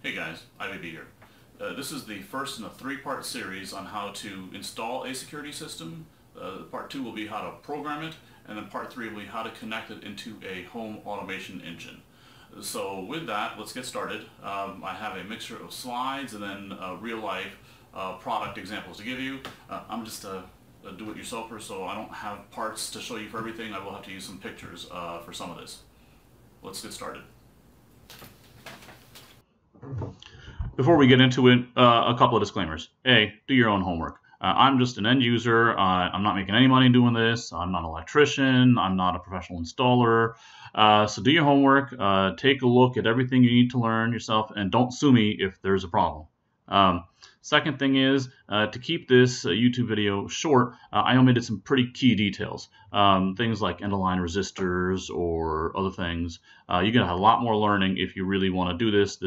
Hey guys, IVB here. This is the first in a three-part series on how to install a security system. Part two will be how to program it, and then part three will be how to connect it into a home automation engine. So with that, let's get started. I have a mixture of slides and then real-life product examples to give you. I'm just a do-it-yourselfer, so I don't have parts to show you for everything. I will have to use some pictures for some of this. Let's get started. Before we get into it, a couple of disclaimers. A, do your own homework. I'm just an end user. I'm not making any money doing this. I'm not an electrician. I'm not a professional installer. So do your homework. Take a look at everything you need to learn yourself, and don't sue me if there's a problem. Second thing is, to keep this YouTube video short, I omitted some pretty key details. Things like end-of-line resistors or other things. You're going to have a lot more learning if you really want to do this.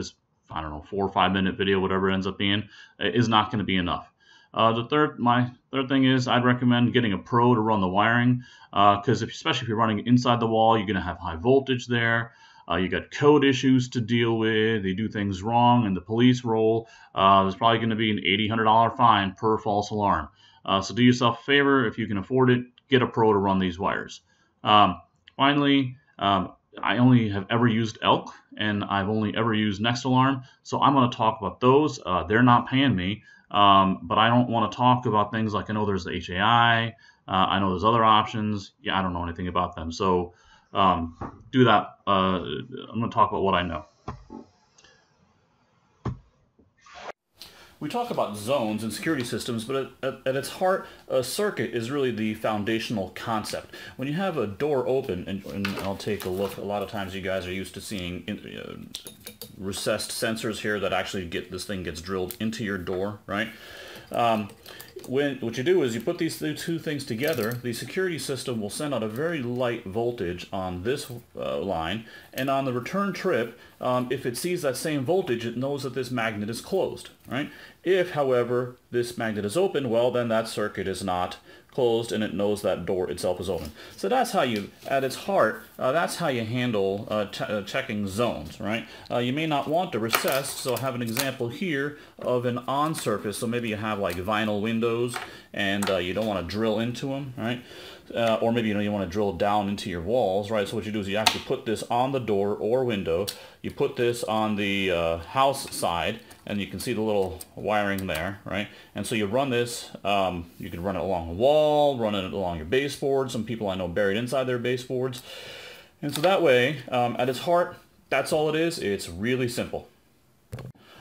I don't know, 4 or 5 minute video, whatever it ends up being, is not going to be enough. My third thing is I'd recommend getting a pro to run the wiring, because especially if you're running inside the wall, you're going to have high voltage there. You got code issues to deal with. They do things wrong, and the police roll. There's probably going to be an $80–100 fine per false alarm. So do yourself a favor if you can afford it. Get a pro to run these wires. Finally. I only have ever used Elk, and I've only ever used NextAlarm, so I'm going to talk about those. They're not paying me, but I don't want to talk about things like I know there's the HAI, I know there's other options. Yeah, I don't know anything about them, so do that. I'm going to talk about what I know. We talk about zones in security systems, but at its heart, a circuit is really the foundational concept. When you have a door open, and I'll take a look, a lot of times you guys are used to seeing recessed sensors here that actually this thing gets drilled into your door, right? What you do is you put these two things together. The security system will send out a very light voltage on this line, and on the return trip, if it sees that same voltage, it knows that this magnet is closed, right? If, however, this magnet is open, well, then that circuit is not closed, and it knows that door itself is open. So that's how you, at its heart, that's how you handle checking zones, right? You may not want to recess, so I have an example here of an on surface. So maybe you have like vinyl windows, and you don't want to drill into them, right? Or maybe you want to drill down into your walls, right? So what you do is you actually put this on the door or window. You put this on the house side, and you can see the little wiring there, right? And so you run this, you can run it along the wall, run it along your baseboards. Some people I know buried inside their baseboards. And so that way, at its heart, that's all it is. It's really simple.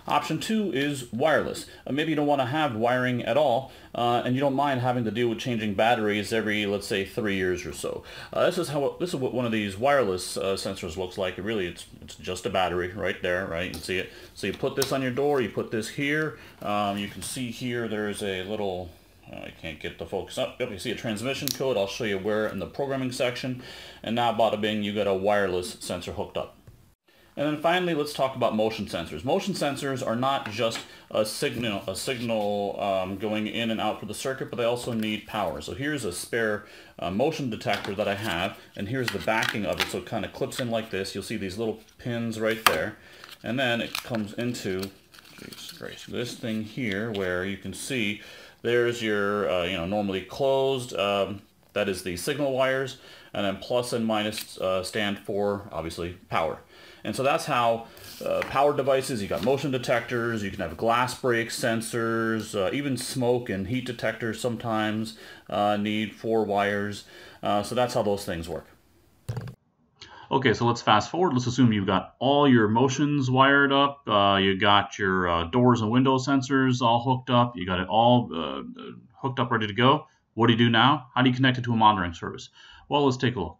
Option two is wireless. Maybe you don't want to have wiring at all, and you don't mind having to deal with changing batteries every, let's say, 3 years or so. This is what one of these wireless sensors looks like. It's just a battery right there, right? You can see it. So you put this on your door. You put this here. You can see here there's a little. I can't get the focus up. Yep, you see a transmission code. I'll show you where in the programming section. And now, bada bing, you got a wireless sensor hooked up. And then finally, let's talk about motion sensors. Motion sensors are not just a signal going in and out for the circuit, but they also need power. So here's a spare motion detector that I have, and here's the backing of it. So it kind of clips in like this. You'll see these little pins right there. And then it comes into, Jesus Christ, this thing here where you can see there's your, normally closed, that is the signal wires, and then plus and minus stand for, obviously, power. And so that's how power devices, you got motion detectors, you can have glass break sensors, even smoke and heat detectors sometimes need four wires. So that's how those things work. Okay, so let's fast forward. Let's assume you've got all your motions wired up. You got your doors and window sensors all hooked up. You got it all hooked up, ready to go. What do you do now? How do you connect it to a monitoring service? Well, let's take a look.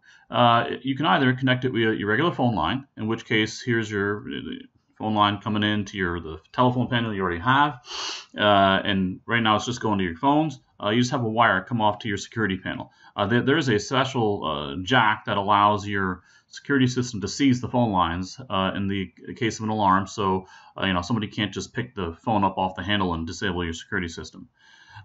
You can either connect it via your regular phone line, in which case here's your phone line coming into the telephone panel you already have, and right now it's just going to your phones. You just have a wire come off to your security panel. There's a special jack that allows your security system to seize the phone lines in the case of an alarm, so somebody can't just pick the phone up off the handle and disable your security system.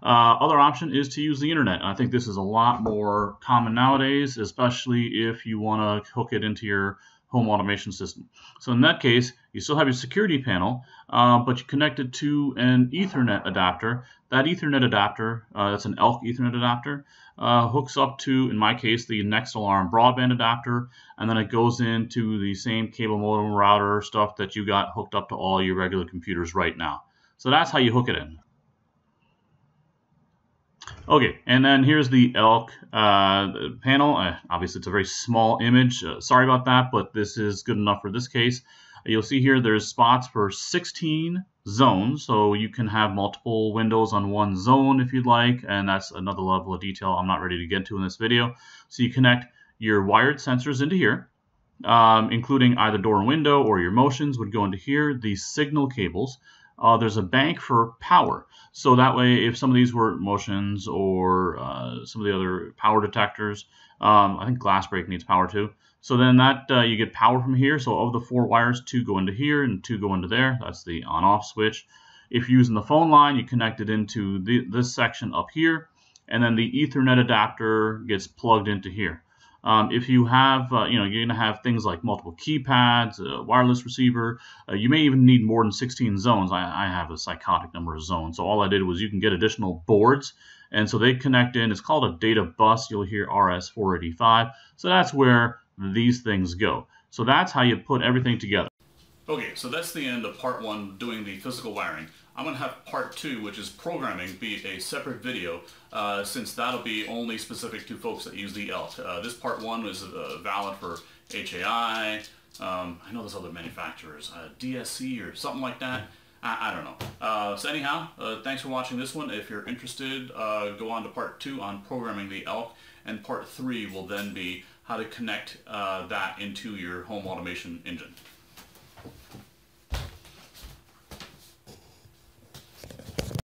Other option is to use the internet. I think this is a lot more common nowadays, especially if you want to hook it into your home automation system. So in that case, you still have your security panel, but you connect it to an Ethernet adapter. That Ethernet adapter, that's an ELK Ethernet adapter, hooks up to, in my case, the NextAlarm broadband adapter, and then it goes into the same cable modem router stuff that you got hooked up to all your regular computers right now. So that's how you hook it in. Okay, and then here's the ELK panel. Obviously, it's a very small image. Sorry about that, but this is good enough for this case. You'll see here there's spots for 16 zones, so you can have multiple windows on one zone if you'd like, and that's another level of detail I'm not ready to get to in this video. So you connect your wired sensors into here, including either door and window or your motions would go into here, the signal cables. There's a bank for power, so that way if some of these were motions or some of the other power detectors, I think glass break needs power too, so then that you get power from here. So of the four wires, 2 go into here and 2 go into there. That's the on-off switch. If you're using the phone line, you connect it into this section up here, and then the Ethernet adapter gets plugged into here. If you have, you're going to have things like multiple keypads, a wireless receiver. You may even need more than 16 zones. I have a psychotic number of zones. So all I did was you can get additional boards. And so they connect in. It's called a data bus. You'll hear RS-485. So that's where these things go. So that's how you put everything together. Okay, so that's the end of part 1, doing the physical wiring. I'm going to have part 2, which is programming, be a separate video, since that'll be only specific to folks that use the ELK. This part 1 is valid for HAI, I know there's other manufacturers, DSC or something like that, I don't know. So anyhow, thanks for watching this one. If you're interested, go on to part 2 on programming the ELK, and part 3 will then be how to connect that into your home automation engine.